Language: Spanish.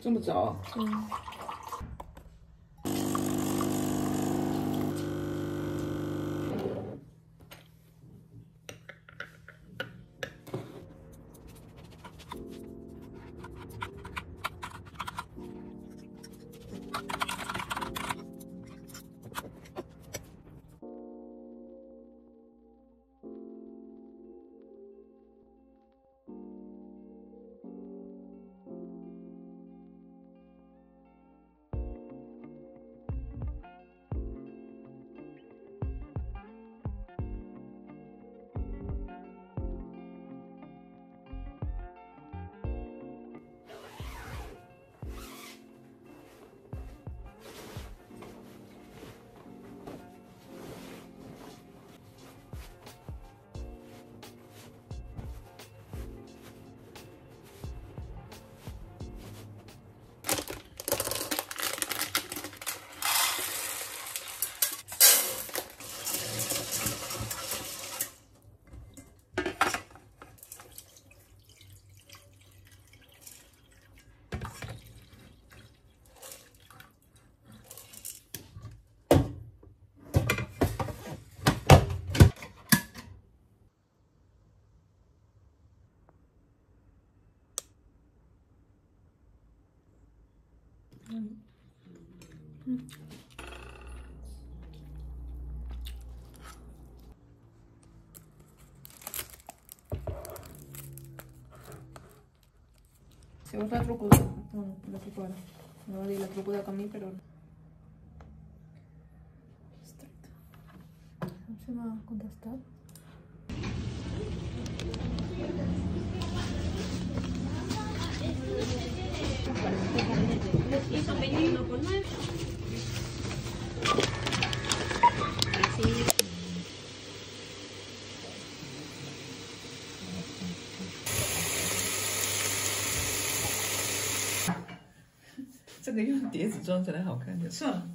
这么早？嗯。Se usa rucúdula, no, la rucúdula. No voy a decir la rucúdula con mí, pero no. No se me va a contestar. Hizo 21 por 9. Así.这个用碟子装起来好看点。是啊。